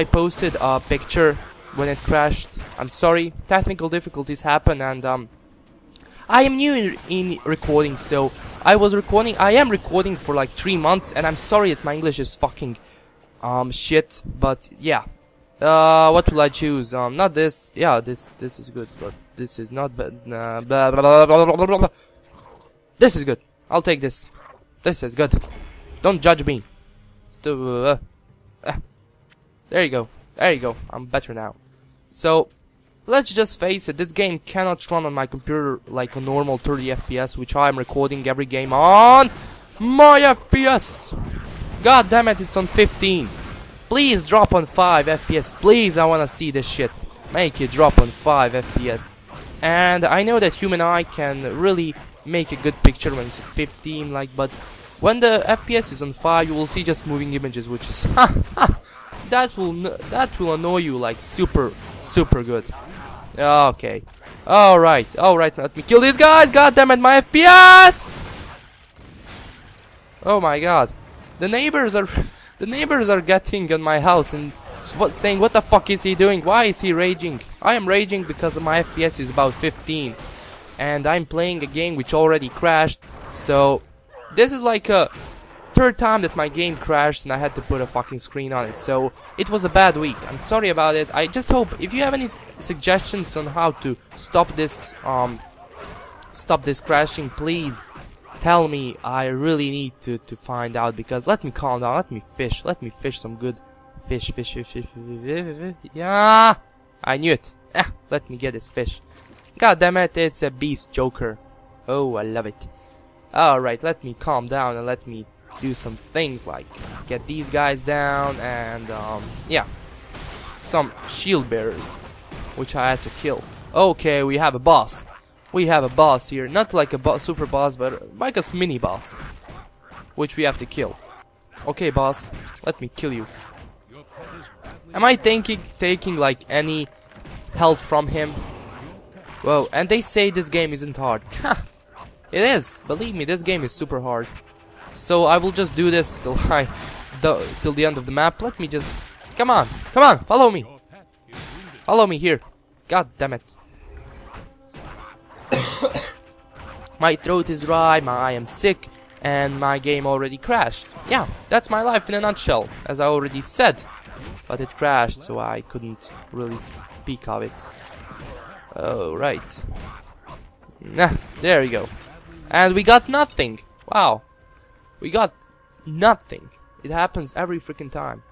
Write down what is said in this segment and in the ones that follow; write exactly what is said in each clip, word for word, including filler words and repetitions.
I posted a picture when it crashed. I'm sorry, technical difficulties happen, and um, I am new in, in recording, so I was recording. I am recording for like three months, and I'm sorry that my English is fucking um shit. But yeah, uh, what will I choose? Um, not this. Yeah, this this is good, but this is not bad. Nah, blah, blah, blah, blah, blah, blah. This is good. I'll take this. This is good. Don't judge me. Uh, uh. There you go. There you go. I'm better now. So, let's just face it. This game cannot run on my computer like a normal thirty F P S, which I am recording every game on my F P S. God damn it, it's on fifteen. Please drop on five F P S. Please, I wanna see this shit. Make it drop on five F P S. And I know that human eye can really make a good picture when it's at fifteen, like, but when the F P S is on five, you will see just moving images, which is ha ha. That will that will annoy you like super super good. Okay, all right, all right. Let me kill these guys. God damn it, my F P S! Oh my God, the neighbors are the neighbors are getting on my house and what saying what the fuck is he doing? Why is he raging? I am raging because my F P S is about fifteen, and I'm playing a game which already crashed. So this is like a third time that my game crashed and I had to put a fucking screen on it, so it was a bad week. I'm sorry about it. I just hope if you have any suggestions on how to stop this um stop this crashing, please tell me. I really need to to find out, because let me calm down, let me fish, let me fish some good fish fish fish fish, fish. Yeah, I knew it. Ah, let me get this fish. God damn it, it's a beast joker. Oh, I love it. All right, let me calm down and let me do some things like get these guys down and um, yeah, some shield bearers which I had to kill. Okay, we have a boss. We have a boss here, not like a bo super boss, but like a mini boss, which we have to kill. Okay, boss, let me kill you. Am I taking taking like any health from him? Whoa! And they say this game isn't hard. It is. Believe me, this game is super hard. So I will just do this till I, the, till the end of the map. Let me just, come on, come on, follow me, follow me here. God damn it! My throat is dry. My I am sick, and my game already crashed. Yeah, that's my life in a nutshell, as I already said. But it crashed, so I couldn't really speak of it. Oh right. Nah, there we go. And we got nothing. Wow. We got nothing. It happens every freaking time.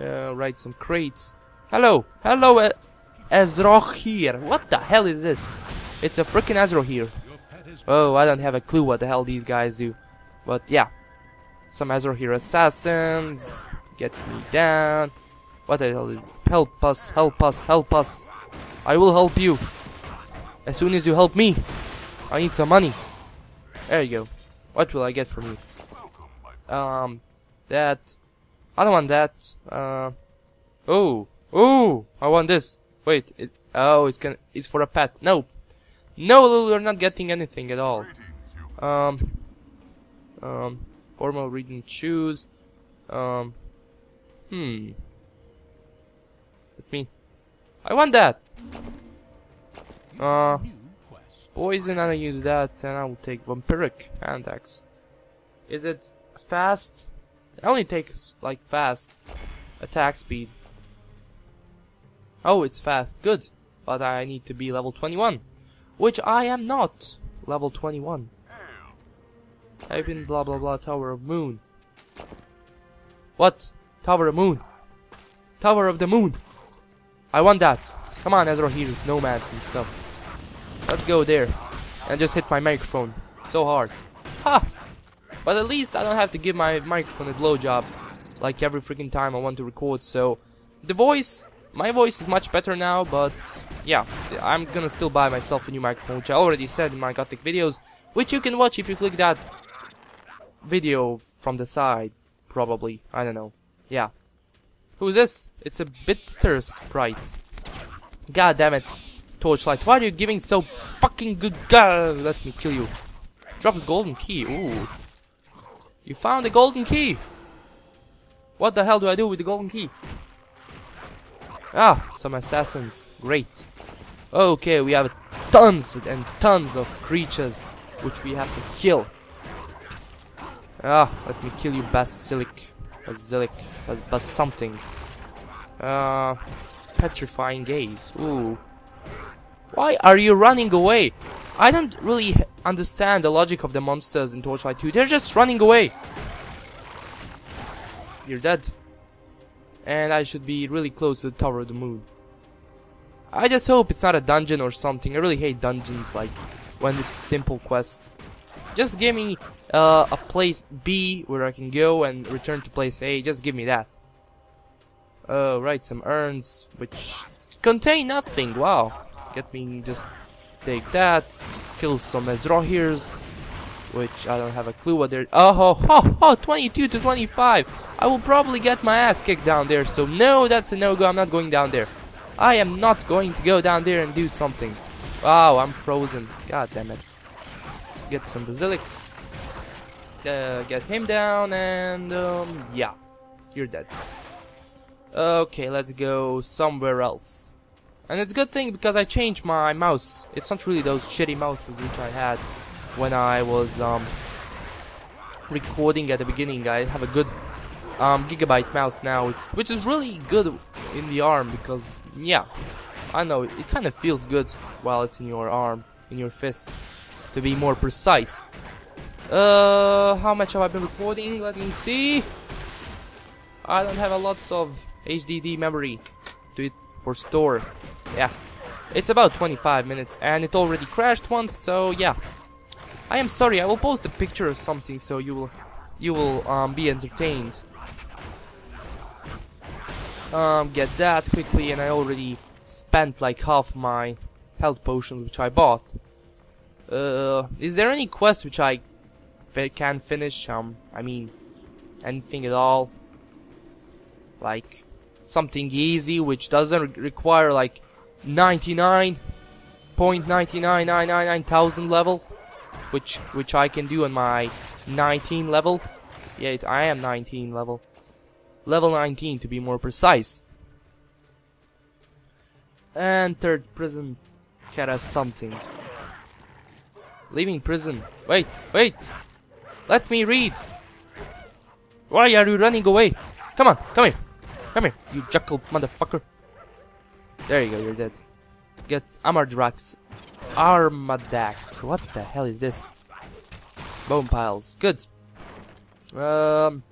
Uh, right, some crates. Hello, hello, uh, Ezrohir. What the hell is this? It's a freaking Ezrohir. Oh, I don't have a clue what the hell these guys do. But yeah, some Ezrohir assassins. Get me down. What the hell is? Help us! Help us! Help us! I will help you. As soon as you help me, I need some money. There you go. What will I get from you? Um, that. I don't want that. Uh, oh, oh, I want this. Wait, it, oh, it's gonna, it's for a pet. No, no, we're not getting anything at all. Um, um, formal reading shoes. Um, hmm. Let me. I want that. Uh, poison. I use that, and I will take vampiric hand axe. Is it? Fast. It only takes like fast attack speed. Oh, it's fast. Good. But I need to be level twenty-one, which I am not. Level twenty-one. I've been blah blah blah. Tower of Moon. What? Tower of Moon. Tower of the Moon. I want that. Come on, Ezrohir's nomads and stuff. Let's go there and just hit my microphone so hard. Ha. But at least I don't have to give my microphone a blowjob like every freaking time I want to record, so the voice, my voice is much better now, but yeah, I'm gonna still buy myself a new microphone, which I already said in my Gothic videos, which you can watch if you click that video from the side, probably, I don't know, yeah. Who's this? It's a bitter sprite. God damn it, Torchlight, why are you giving so fucking good? God, let me kill you. Drop the golden key, ooh. You found a golden key! What the hell do I do with the golden key? Ah, some assassins. Great. Okay, we have tons and tons of creatures which we have to kill. Ah, let me kill you, basilic. Basilic. Bas, bas something. Uh, petrifying gaze. Ooh. Why are you running away? I don't really understand the logic of the monsters in Torchlight two. They're just running away. You're dead. And I should be really close to the Tower of the Moon. I just hope it's not a dungeon or something. I really hate dungeons, like, when it's a simple quest. Just give me uh, a place B where I can go and return to place A. Just give me that. Oh, right, some urns, which contain nothing. Wow. Get me, just take that. Kill some Ezrohirs, which I don't have a clue what they're... Oh, ho, ho, ho, twenty-two to twenty-five. I will probably get my ass kicked down there, so no, that's a no-go. I'm not going down there. I am not going to go down there and do something. Wow, I'm frozen. God damn it. Let's get some basilics. Uh, get him down, and um, yeah, you're dead. Okay, let's go somewhere else. And it's a good thing because I changed my mouse. It's not really those shitty mouses which I had when I was um, recording at the beginning. I have a good... Um, Gigabyte mouse now, which is really good in the arm because, yeah, I know, it, it kind of feels good while it's in your arm, in your fist, to be more precise. Uh, how much have I been recording? Let me see. I don't have a lot of H D D memory to it for store. Yeah, it's about twenty-five minutes and it already crashed once, so yeah. I am sorry, I will post a picture or something so you will, you will um, be entertained. Um, get that quickly, and I already spent like half my health potions which I bought. Uh, is there any quest which I fi can finish? Um, I mean, anything at all? Like, something easy which doesn't re require like ninety-nine point nine nine nine nine nine thousand level, which which I can do on my nineteen level. Yeah, it, I am nineteen level. Level nineteen to be more precise. And third prison had something. Leaving prison. Wait, wait. Let me read. Why are you running away? Come on, come here. Come here, you jackal motherfucker. There you go, you're dead. Get Amardrax. Armadax. What the hell is this? Bone piles. Good. Um...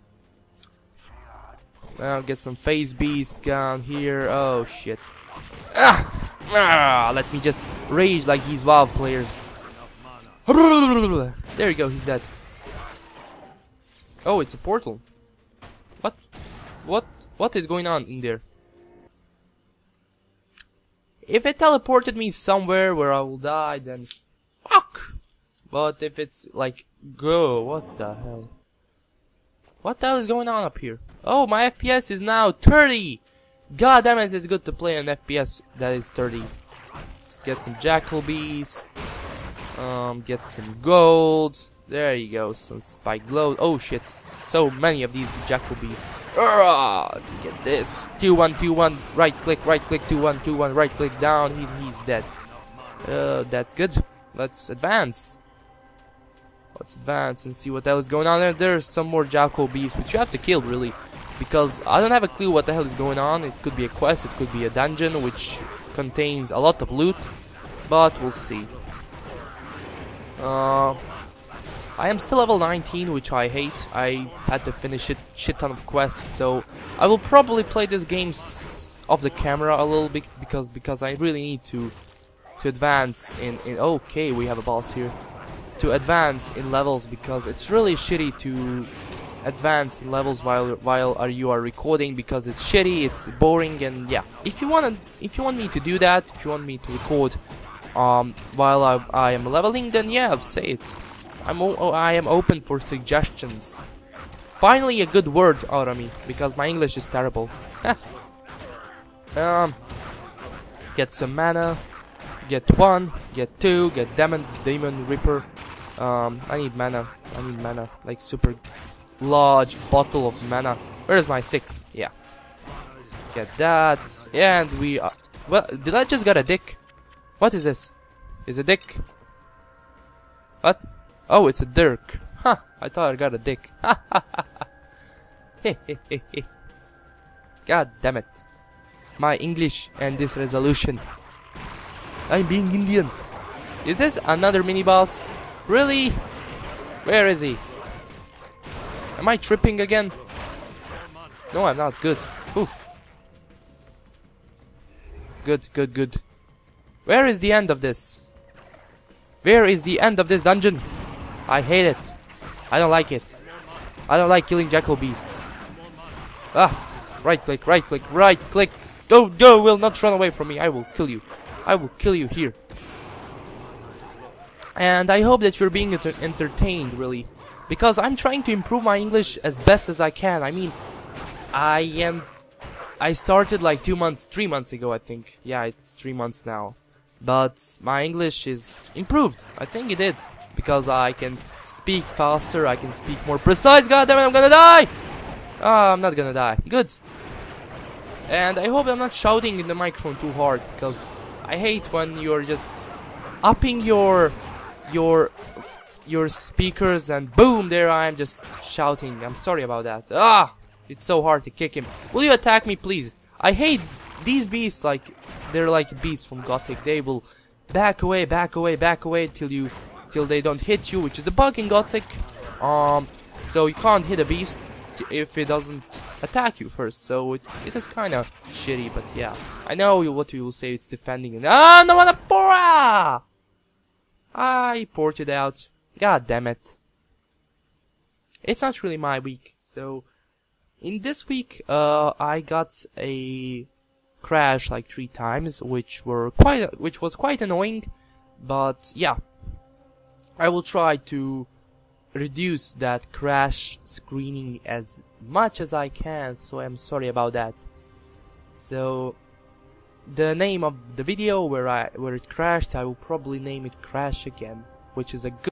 Now get some face beasts down here. Oh shit! Ah! Ah! Let me just rage like these WoW players. There you go. He's dead. Oh, it's a portal. What? What? What is going on in there? If it teleported me somewhere where I will die, then fuck. But if it's like go, what the hell? What the hell is going on up here? Oh, my F P S is now thirty! God damn it, it's good to play an F P S that is thirty. Let's get some jackal beasts. Um, get some gold. There you go, some spike glow. Oh shit, so many of these jackal beasts. Urgh, get this. two one two one, right click, right click, two one two one, right click down. He, he's dead. Uh, that's good. Let's advance. Let's advance and see what the hell is going on there. There's some more jackal beasts which you have to kill really, because I don't have a clue what the hell is going on. It could be a quest, it could be a dungeon which contains a lot of loot, but we'll see. Uh, I am still level nineteen, which I hate. I had to finish it shit ton of quests, so I will probably play this game s off the camera a little bit because because I really need to to advance in in. Okay, we have a boss here. To advance in levels because it's really shitty to advance in levels while while are you are recording because it's shitty, it's boring, and yeah. If you wanna, if you want me to do that, if you want me to record um, while I, I am leveling, then yeah, say it. I'm o I am open for suggestions. Finally, a good word out of me because my English is terrible. um, get some mana. Get one. Get two. Get demon demon reaper. Um, I need mana. I need mana. Like super large bottle of mana. Where's my six? Yeah. Get that. And we are... Well, did I just get a dick? What is this? Is a dick? What? Oh, it's a dirk. Huh, I thought I got a dick. Ha ha ha ha. Hey, hey, hey, hey. God damn it. My English and this resolution. I'm being Indian. Is this another mini boss? Really? Where is he? Am I tripping again? No, I'm not. Good. Ooh. Good, good, good. Where is the end of this? Where is the end of this dungeon? I hate it. I don't like it. I don't like killing jackal beasts. Ah, right click, right click, right click. Go, go, will not run away from me. I will kill you. I will kill you here. And I hope that you're being enter entertained, really. Because I'm trying to improve my English as best as I can. I mean, I am... I started like two months, three months ago, I think. Yeah, it's three months now. But my English is improved. I think it did. Because I can speak faster, I can speak more precise. God damn it, I'm gonna die! Ah, I'm not gonna die. Good. And I hope I'm not shouting in the microphone too hard, because I hate when you're just upping your your your speakers and boom, there I am just shouting. I'm sorry about that. Ah, it's so hard to kick him. Will you attack me, please? I hate these beasts. Like, they're like beasts from Gothic. They will back away, back away, back away till you. Till they don't hit you, which is a bug in Gothic. Um, so you can't hit a beast if it doesn't attack you first. So it, it is kind of shitty, but yeah. I know what you will say. It's defending. And ah, no wanna pora! I ported out. God damn it! It's not really my week. So in this week, uh, I got a crash like three times, which were quite, which was quite annoying. But yeah. I will try to reduce that crash screening as much as I can, so I'm sorry about that. So the name of the video where I where it crashed, I will probably name it Crash Again, which is a good